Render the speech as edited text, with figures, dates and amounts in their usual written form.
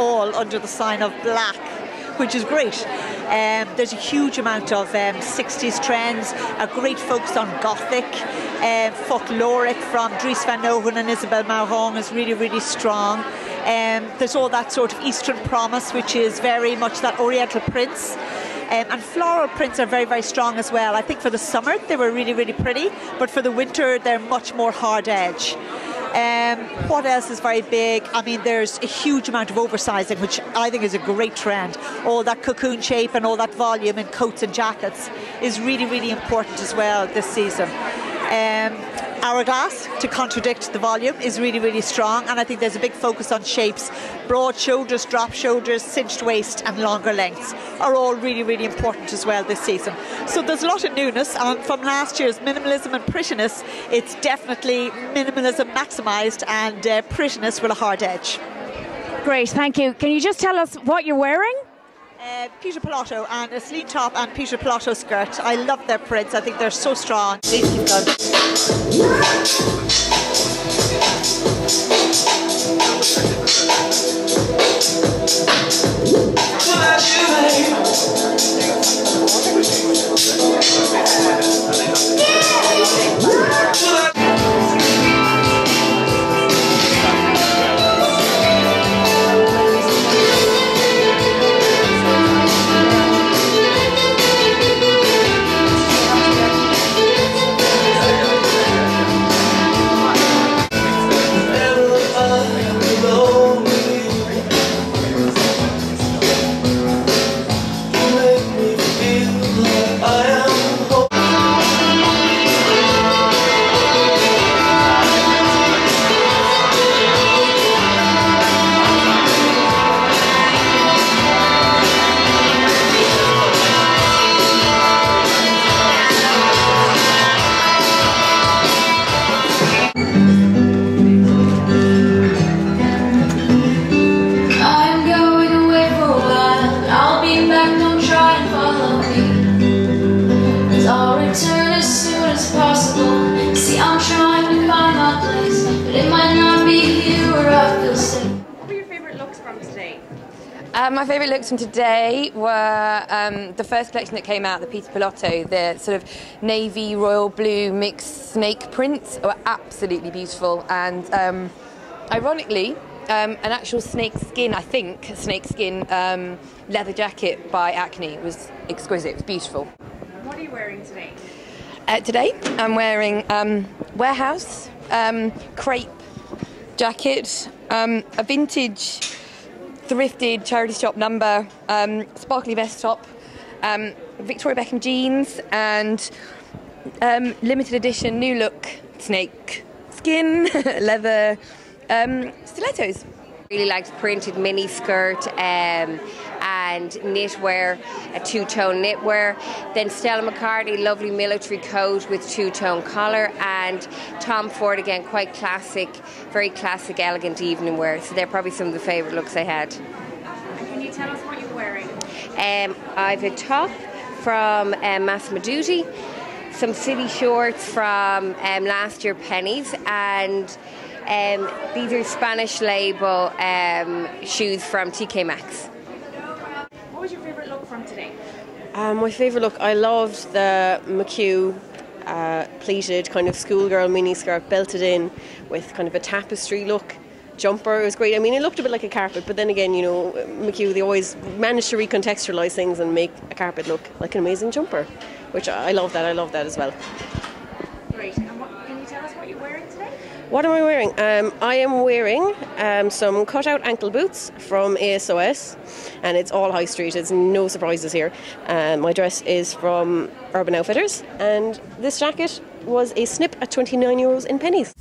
all under the sign of black, which is great. There's a huge amount of 60s trends, a great focus on Gothic, folkloric from Dries Van Noten and Isabel Marant is really, really strong. There's all that sort of Eastern promise, which is very much that Oriental prints. And floral prints are very, very strong as well. I think for the summer, they were really, really pretty, but for the winter, they're much more hard edge. What else is very big? I mean, there's a huge amount of oversizing, which I think is a great trend. All that cocoon shape and all that volume in coats and jackets is really, really important as well this season. Hourglass, to contradict the volume, is really, really strong, and I think there's a big focus on shapes. Broad shoulders, drop shoulders, cinched waist and longer lengths are all really, really important as well this season. So there's a lot of newness, and from last year's minimalism and prettiness, it's definitely minimalism maximised and prettiness with a hard edge. Great, thank you. Can you just tell us what you're wearing? Peter Pilotto, and a sleeve top and Peter Pilotto skirt. I love their prints. I think they're so strong. My favourite looks from today were the first collection that came out, the Peter Pilotto. The sort of navy, royal blue mixed snake prints were absolutely beautiful, and ironically, an actual snake skin, I think, snake skin leather jacket by Acne was exquisite, it was beautiful. What are you wearing today? Today I'm wearing Warehouse crepe jacket, a vintage thrifted charity shop number, sparkly vest top, Victoria Beckham jeans, and limited edition new look snake skin leather stilettos. Really liked printed mini skirt and knitwear, a two-tone knitwear. Then Stella McCartney, lovely military coat with two-tone collar, and Tom Ford again, quite classic, very classic, elegant evening wear. So they're probably some of the favourite looks I had. And can you tell us what you're wearing? I've a top from Massima Duty, some city shorts from last year Pennies, and these are Spanish label shoes from TK Maxx. What was your favourite look from today? My favourite look, I loved the McQueen pleated kind of schoolgirl miniskirt, belted in with kind of a tapestry look. Jumper, it was great. I mean, it looked a bit like a carpet, but then again, you know, McQueen, they always manage to recontextualise things and make a carpet look like an amazing jumper, which I love that. I love that as well. Great. And can you tell us what you're wearing today? What am I wearing? I am wearing some cut-out ankle boots from ASOS, and it's all high street, it's no surprises here. My dress is from Urban Outfitters, and this jacket was a snip at €29 in Pennies.